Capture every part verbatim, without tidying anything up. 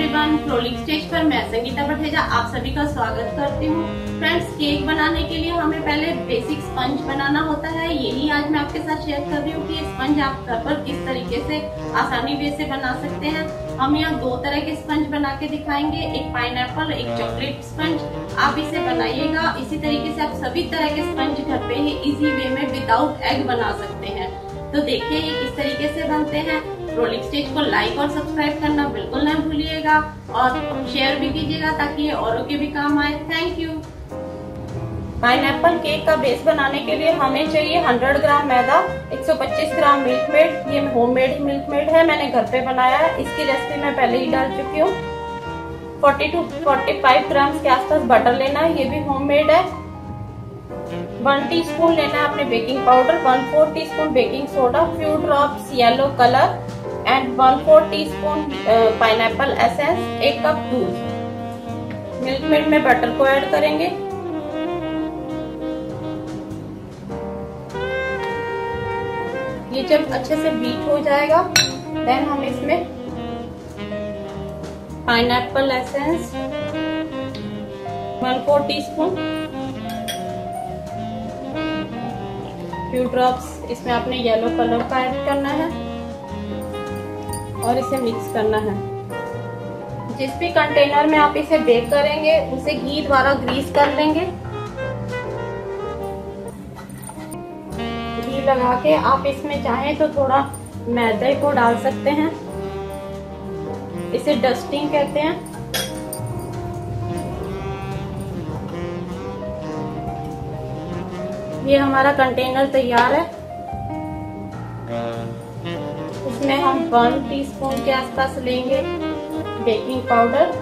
Everyone, Froelich stage पर मैं संगीता भटेजा आप सभी का स्वागत करती हूँ। फ्रेंड्स, केक बनाने के लिए हमें पहले बेसिक स्पंज बनाना होता है। यही आज मैं आपके साथ शेयर कर रही हूँ कि स्पंज आप घर पर किस तरीके से आसानी वे से बना सकते हैं। हम यहाँ दो तरह के स्पंज बना के दिखाएंगे, एक पाइनएप्पल, एक चॉकलेट स्पंज। आप इसे बनाइएगा। इसी तरीके से आप सभी तरह के स्पंज घर पे ही इजी वे में विदाउट एग बना सकते हैं। तो देखिए ये किस तरीके से बनते हैं। फ्रोलिक स्टेज को लाइक और सब्सक्राइब करना बिल्कुल ना भूलिएगा और शेयर भी कीजिएगा ताकि ये औरों के भी काम आए। Thank you. पाइनएप्पल केक का बेस बनाने के लिए हमें चाहिए सौ ग्राम मैदा, एक सौ पच्चीस ग्राम मिल्क मेड। ये होममेड मिल्क मेड है, मैंने घर पे बनाया है। इसकी रेसिपी मैं पहले ही डाल चुकी हूँ। बयालीस से पैंतालीस ग्राम के आसपास बटर लेना है, ये भी होममेड है। वन टीस्पून लेना है आपने baking powder, one four teaspoon baking soda, few drops yellow colour and one four teaspoon pineapple essence, एक कप दूध। मिल्क मेड में बटर को ऐड करेंगे। ये जब अच्छे से बीट हो जाएगा देन हम इसमें pineapple essence one four teaspoon, few drops इसमें आपने येलो कलर का ऐड करना है और इसे मिक्स करना है। जिस भी कंटेनर में आप इसे बेक करेंगे उसे घी द्वारा ग्रीस कर लेंगे। घी लगा के आप इसमें चाहे तो थोड़ा मैदे को डाल सकते हैं, इसे डस्टिंग कहते हैं। ये हमारा कंटेनर तैयार है। इसमें हम वन टीस्पून के आसपास लेंगे बेकिंग पाउडर,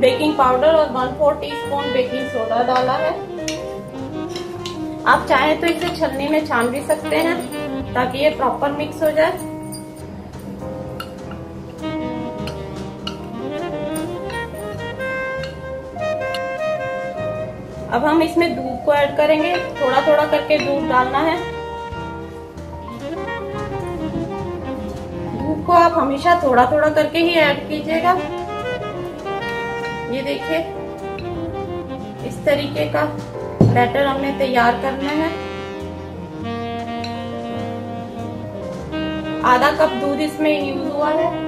बेकिंग पाउडर और one four teaspoon baking soda डाला है। आप चाहें तो इसे छलनी में छान भी सकते हैं ताकि ये प्रॉपर मिक्स हो जाए। अब हम इसमें दूध को ऐड करेंगे, थोड़ा थोड़ा करके दूध डालना है। दूध को आप हमेशा थोड़ा थोड़ा करके ही ऐड कीजिएगा। ये देखिए इस तरीके का बैटर हमने तैयार करना है। आधा कप दूध इसमें यूज हुआ है।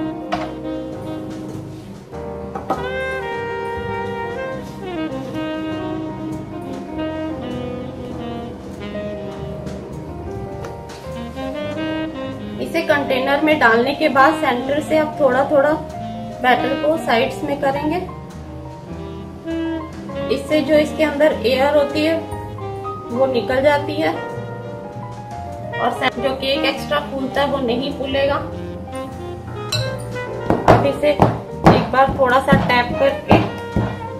इसे कंटेनर में डालने के बाद सेंटर से आप थोड़ा थोड़ा बैटर को साइड्स में करेंगे। इससे जो इसके अंदर एयर होती है वो निकल जाती है और जो केक एक्स्ट्रा फूलता है वो नहीं फूलेगा। अब इसे एक बार थोड़ा सा टैप करके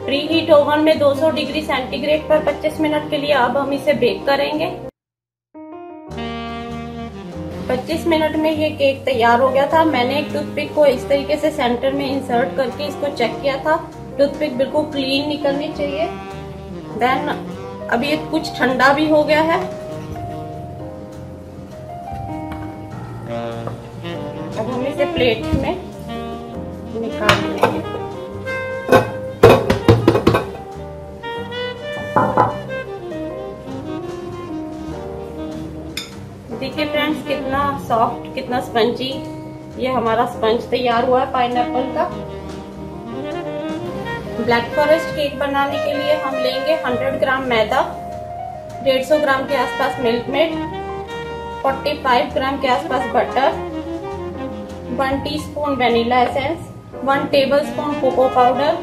प्री हीट ओवन में दो सौ डिग्री सेंटीग्रेड पर पच्चीस मिनट के लिए अब हम इसे बेक करेंगे। पच्चीस मिनट में ये केक तैयार हो गया था। मैंने एक टूथपिक को इस तरीके से सेंटर में इंसर्ट करके इसको चेक किया था। टूथपिक बिल्कुल क्लीन निकलनी चाहिए। देन अब ये कुछ ठंडा भी हो गया है। अब हम इसे प्लेट में निकाल लेंगे। देखिए फ्रेंड्स कितना सॉफ्ट, कितना स्पंजी ये हमारा स्पंज तैयार हुआ है पाइनएप्पल का। ब्लैक फॉरेस्ट केक बनाने के लिए हम लेंगे सौ ग्राम मैदा, एक सौ पचास ग्राम के आसपास मिल्क मेड, पैंतालीस ग्राम के आसपास butter, one teaspoon vanilla essence, one tablespoon cocoa powder,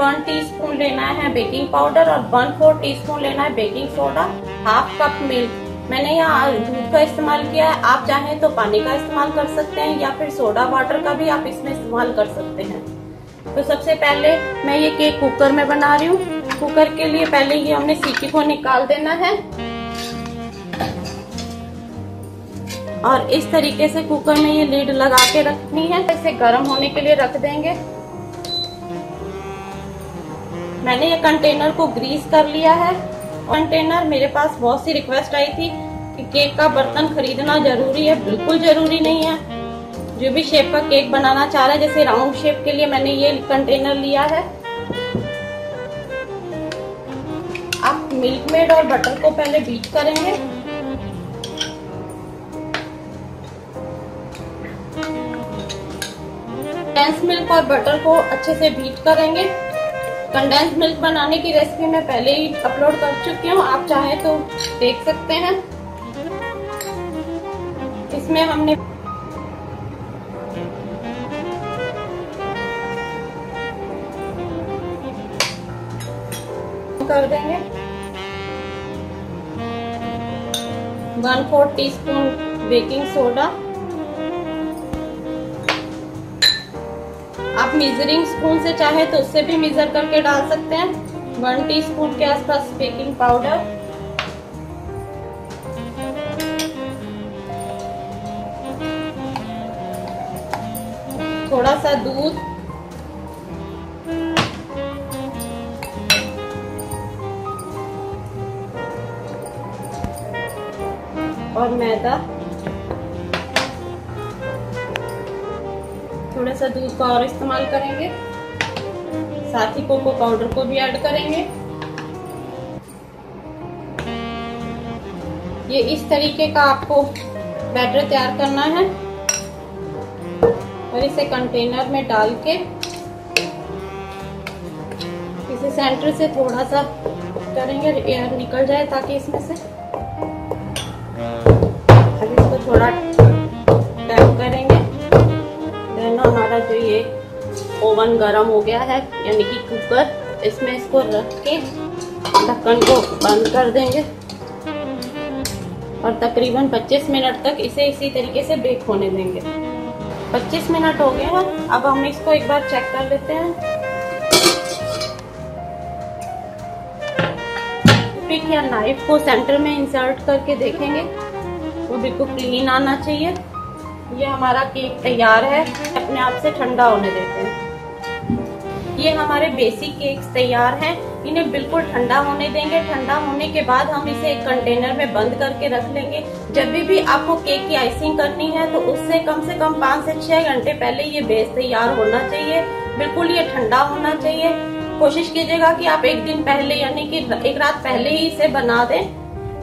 one teaspoon लेना है बेकिंग पाउडर और वन फोर टीस्पून लेना है baking soda, half cup milk. मैंने यहाँ दूध का इस्तेमाल किया है, आप चाहें तो पानी का इस्तेमाल कर सकते हैं या फिर सोडा वाटर का भी आप इसमें इस्तेमाल कर सकते हैं। तो सबसे पहले मैं ये केक कुकर में बना रही हूँ। कुकर के लिए पहले ये हमने सीटी को निकाल देना है और इस तरीके से कुकर में ये लीड लगा के रखनी है। इसे गर्म होने के लिए रख देंगे। मैंने ये कंटेनर को ग्रीस कर लिया है। कंटेनर मेरे पास बहुत सी रिक्वेस्ट आई थी कि केक का बर्तन खरीदना जरूरी है। बिल्कुल जरूरी नहीं है, जो भी शेप का केक बनाना चाह रहे हैं, जैसे राउंड शेप के लिए मैंने ये कंटेनर लिया है। आप मिल्क मेड और बटर को पहले बीट करेंगे। कंडेंस मिल्क और बटर को अच्छे से बीट करेंगे। कंडेंस मिल्क बनाने की रेसिपी मैं पहले ही अपलोड कर चुकी हूँ, आप चाहे तो देख सकते हैं। इसमें हमने कर देंगे one fourth teaspoon baking soda. आप मेजरिंग स्पून से चाहे तो उससे भी मेजर करके डाल सकते हैं। वन टी स्पून के आसपास बेकिंग पाउडर, थोड़ा सा दूध, और मैदा। थोड़ा सा दूध का और इस्तेमाल करेंगे, साथ ही कोको पाउडर को भी ऐड करेंगे। ये इस तरीके का आपको बैटर तैयार करना है और इसे कंटेनर में डाल के इसे सेंटर से थोड़ा सा करेंगे, एयर निकल जाए ताकि इसमें से। अब इसको थोड़ा टैप करेंगे। देन हमारा जो ये ओवन गर्म हो गया है यानी कि कुकर, इसमें इसको रख के ढक्कन को बंद कर देंगे और तकरीबन पच्चीस मिनट तक इसे इसी तरीके से बेक होने देंगे। पच्चीस मिनट हो गए हैं, अब हम इसको एक बार चेक कर लेते हैं। पिक या नाइफ को सेंटर में इंसर्ट करके देखेंगे, वो बिल्कुल क्लीन आना चाहिए। ये हमारा केक तैयार है, अपने आप से ठंडा होने देते हैं। ये हमारे बेसिक केक्स तैयार हैं, इन्हें बिल्कुल ठंडा होने देंगे। ठंडा होने के बाद हम इसे एक कंटेनर में बंद करके रख लेंगे। जब भी, भी आपको केक की आइसिंग करनी है तो उससे कम से कम पाँच से छह घंटे पहले ये बेस तैयार होना चाहिए। बिल्कुल ये ठंडा होना चाहिए। कोशिश कीजिएगा कि आप एक दिन पहले यानी कि एक रात पहले ही इसे बना दें।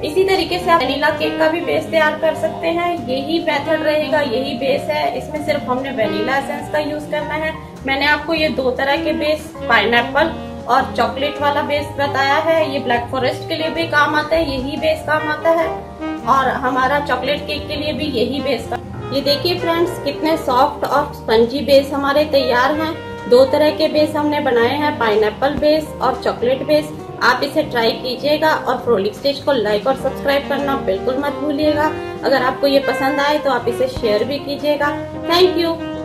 इसी तरीके से आप वनीला केक का भी बेस तैयार कर सकते हैं। यही मेथड रहेगा, यही बेस है, इसमें सिर्फ हमने वनीला एसेंस का यूज करना है। मैंने आपको ये दो तरह के बेस, पाइनएप्पल और चॉकलेट वाला बेस बताया है। ये ब्लैक फॉरेस्ट के लिए भी काम आता है, यही बेस काम आता है, और हमारा चॉकलेट केक के लिए भी यही बेस का। ये देखिए फ्रेंड्स, कितने सॉफ्ट और स्पंजी बेस हमारे तैयार हैं। दो तरह के बेस हमने बनाए हैं, पाइनएप्पल बेस और चॉकलेट बेस। आप इसे ट्राई कीजिएगा और फ्रोलिक स्टेज को लाइक और सब्सक्राइब करना बिल्कुल मत भूलिएगा। अगर आपको ये पसंद आए तो आप इसे शेयर भी कीजिएगा। Thank you.